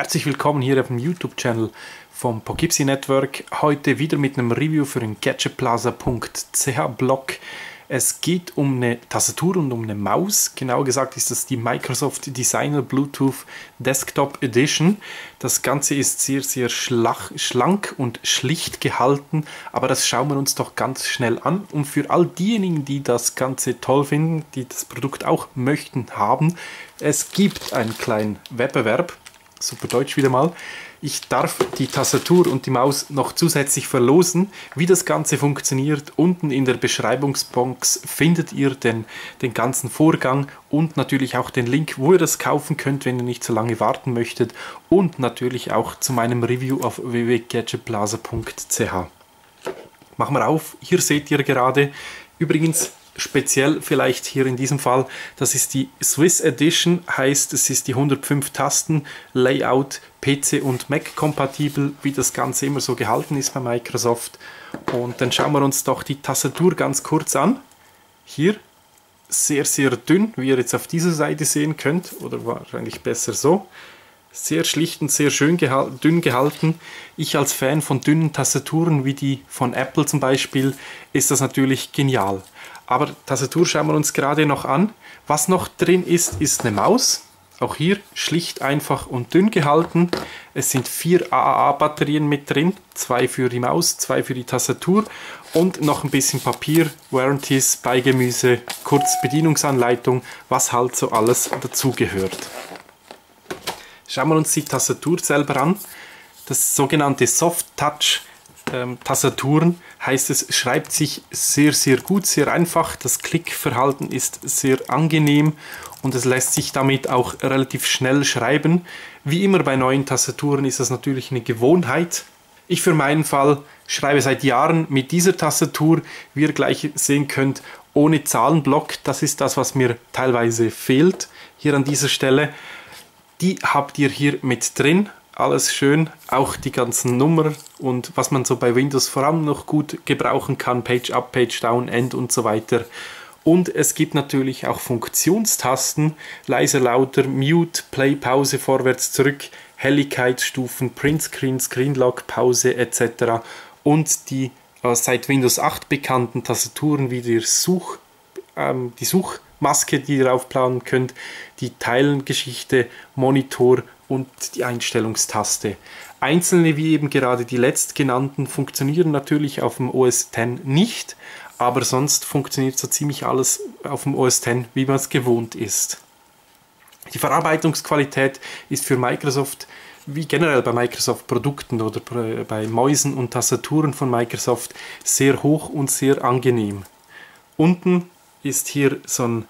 Herzlich willkommen hier auf dem YouTube-Channel vom Pokipsie Network. Heute wieder mit einem Review für den GadgetPlaza.ch Blog. Es geht um eine Tastatur und um eine Maus. Genauer gesagt ist das die Microsoft Designer Bluetooth Desktop Edition. Das Ganze ist sehr, sehr schlank und schlicht gehalten, aber das schauen wir uns doch ganz schnell an. Und für all diejenigen, die das Ganze toll finden, die das Produkt auch möchten haben, es gibt einen kleinen Wettbewerb. Super Deutsch wieder mal. Ich darf die Tastatur und die Maus noch zusätzlich verlosen. Wie das Ganze funktioniert, unten in der Beschreibungsbox findet ihr den ganzen Vorgang und natürlich auch den Link, wo ihr das kaufen könnt, wenn ihr nicht so lange warten möchtet, und natürlich auch zu meinem Review auf www.gadgetplaza.ch. Machen wir auf, hier seht ihr gerade, übrigens speziell vielleicht hier in diesem Fall, das ist die Swiss Edition, heißt es ist die 105 Tasten, Layout, PC und Mac kompatibel, wie das Ganze immer so gehalten ist bei Microsoft. Und dann schauen wir uns doch die Tastatur ganz kurz an. Hier sehr, sehr dünn, wie ihr jetzt auf dieser Seite sehen könnt, oder wahrscheinlich besser so. Sehr schlicht und sehr schön dünn gehalten. Ich als Fan von dünnen Tastaturen wie die von Apple zum Beispiel, ist das natürlich genial. Aber Tastatur schauen wir uns gerade noch an. Was noch drin ist, ist eine Maus. Auch hier schlicht, einfach und dünn gehalten. Es sind 4 AAA-Batterien mit drin. 2 für die Maus, 2 für die Tastatur. Und noch ein bisschen Papier, Warranties, Beigemüse, kurz Bedienungsanleitung, was halt so alles dazugehört. Schauen wir uns die Tastatur selber an. Das sogenannte Soft-Touch-Tastaturen heißt es, schreibt sich sehr, sehr gut, sehr einfach. Das Klickverhalten ist sehr angenehm und es lässt sich damit auch relativ schnell schreiben. Wie immer bei neuen Tastaturen ist das natürlich eine Gewohnheit. Ich für meinen Fall schreibe seit Jahren mit dieser Tastatur, wie ihr gleich sehen könnt, ohne Zahlenblock. Das ist das, was mir teilweise fehlt hier an dieser Stelle. Die habt ihr hier mit drin. Alles schön, auch die ganzen Nummern und was man so bei Windows vor allem noch gut gebrauchen kann, Page Up, Page Down, End und so weiter. Und es gibt natürlich auch Funktionstasten, leise, lauter, Mute, Play, Pause, vorwärts, zurück, Helligkeitsstufen, Print Screen, Screen Lock, Pause etc. Und die seit Windows 8 bekannten Tastaturen wie die Suchmaske, die ihr draufplanen könnt, die Teilengeschichte, Monitor und die Einstellungstaste. Einzelne, wie eben gerade die letztgenannten, funktionieren natürlich auf dem OS X nicht, aber sonst funktioniert so ziemlich alles auf dem OS X, wie man es gewohnt ist. Die Verarbeitungsqualität ist für Microsoft, wie generell bei Microsoft-Produkten oder bei Mäusen und Tastaturen von Microsoft, sehr hoch und sehr angenehm. Unten ist hier so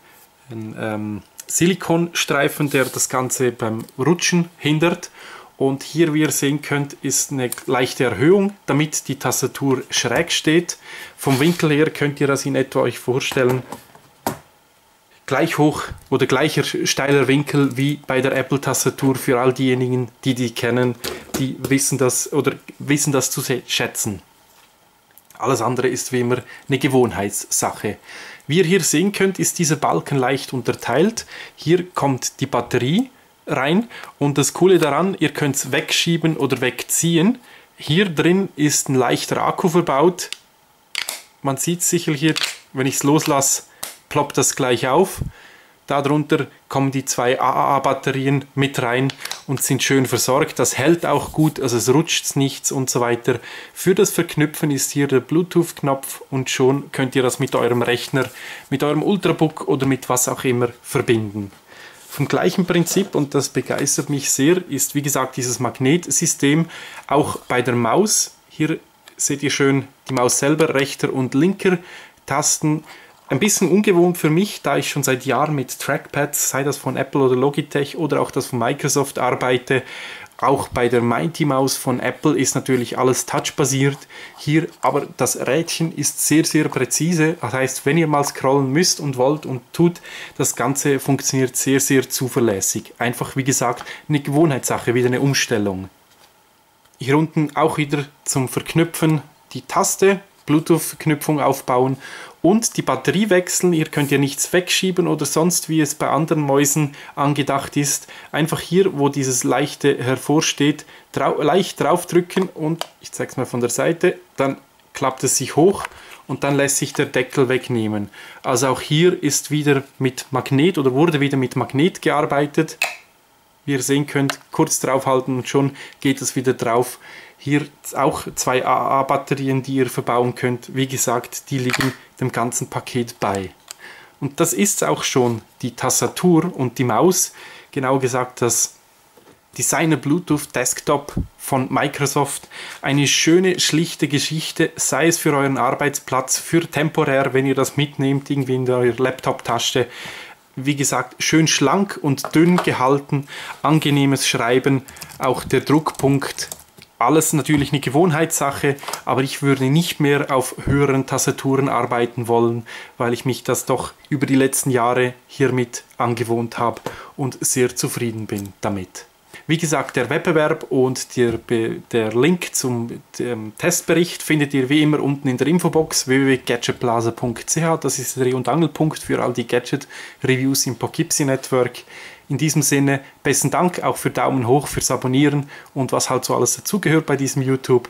ein Silikonstreifen, der das Ganze beim Rutschen hindert, und hier, wie ihr sehen könnt, ist eine leichte Erhöhung, damit die Tastatur schräg steht. Vom Winkel her könnt ihr das in etwa euch vorstellen, gleich hoch oder gleicher steiler Winkel wie bei der Apple-Tastatur. Für all diejenigen, die die kennen, die wissen das oder wissen das zu schätzen. Alles andere ist wie immer eine Gewohnheitssache. Wie ihr hier sehen könnt, ist dieser Balken leicht unterteilt. Hier kommt die Batterie rein und das Coole daran, ihr könnt es wegschieben oder wegziehen. Hier drin ist ein leichter Akku verbaut. Man sieht es sicherlich hier, wenn ich es loslasse, ploppt das gleich auf. Darunter kommen die 2 AAA-Batterien mit rein und sind schön versorgt. Das hält auch gut, also es rutscht nichts und so weiter. Für das Verknüpfen ist hier der Bluetooth-Knopf und schon könnt ihr das mit eurem Rechner, mit eurem Ultrabook oder mit was auch immer verbinden. Vom gleichen Prinzip, und das begeistert mich sehr, ist wie gesagt dieses Magnetsystem auch bei der Maus. Hier seht ihr schön die Maus selber, rechter und linker Tasten. Ein bisschen ungewohnt für mich, da ich schon seit Jahren mit Trackpads, sei das von Apple oder Logitech oder auch das von Microsoft, arbeite. Auch bei der Mighty Mouse von Apple ist natürlich alles touchbasiert. Hier aber das Rädchen ist sehr, sehr präzise. Das heißt, wenn ihr mal scrollen müsst und wollt und tut, das Ganze funktioniert sehr, sehr zuverlässig. Einfach, wie gesagt, eine Gewohnheitssache, wieder eine Umstellung. Hier unten auch wieder zum Verknüpfen die Taste. Bluetooth-Verknüpfung aufbauen und die Batterie wechseln. Hier könnt ihr nichts wegschieben oder sonst, wie es bei anderen Mäusen angedacht ist. Einfach hier, wo dieses leichte hervorsteht, leicht draufdrücken und ich zeige es mal von der Seite, dann klappt es sich hoch und dann lässt sich der Deckel wegnehmen. Also auch hier ist wieder mit Magnet oder wurde wieder mit Magnet gearbeitet. Wie ihr sehen könnt, kurz draufhalten und schon geht es wieder drauf. Hier auch 2 AA-Batterien, die ihr verbauen könnt. Wie gesagt, die liegen dem ganzen Paket bei. Und das ist auch schon die Tastatur und die Maus. Genau gesagt, das Designer Bluetooth Desktop von Microsoft. Eine schöne, schlichte Geschichte, sei es für euren Arbeitsplatz, für temporär, wenn ihr das mitnehmt, irgendwie in eurer Laptop-Tasche. Wie gesagt, schön schlank und dünn gehalten, angenehmes Schreiben, auch der Druckpunkt. Alles natürlich eine Gewohnheitssache, aber ich würde nicht mehr auf höheren Tastaturen arbeiten wollen, weil ich mich das doch über die letzten Jahre hiermit angewohnt habe und sehr zufrieden bin damit. Wie gesagt, der Wettbewerb und der Link zum Testbericht findet ihr wie immer unten in der Infobox www.gadgetplaza.ch. Das ist der Dreh- und Angelpunkt für all die Gadget-Reviews im Pokipsie Network. In diesem Sinne, besten Dank auch für Daumen hoch, fürs Abonnieren und was halt so alles dazugehört bei diesem YouTube.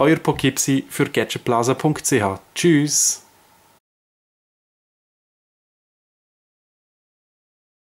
Euer Pokipsie für gadgetplaza.ch. Tschüss!